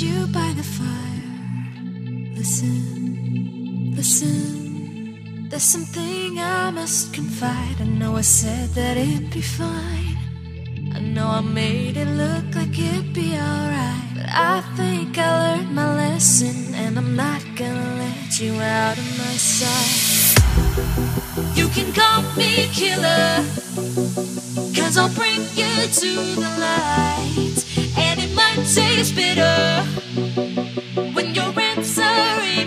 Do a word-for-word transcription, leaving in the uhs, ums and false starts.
You by the fire. Listen, listen. There's something I must confide. I know I said that it'd be fine. I know I made it look like it'd be alright. But I think I learned my lesson, and I'm not gonna let you out of my sight. You can call me killer, 'cause I'll bring you to the light. It might taste bitter when you're answering.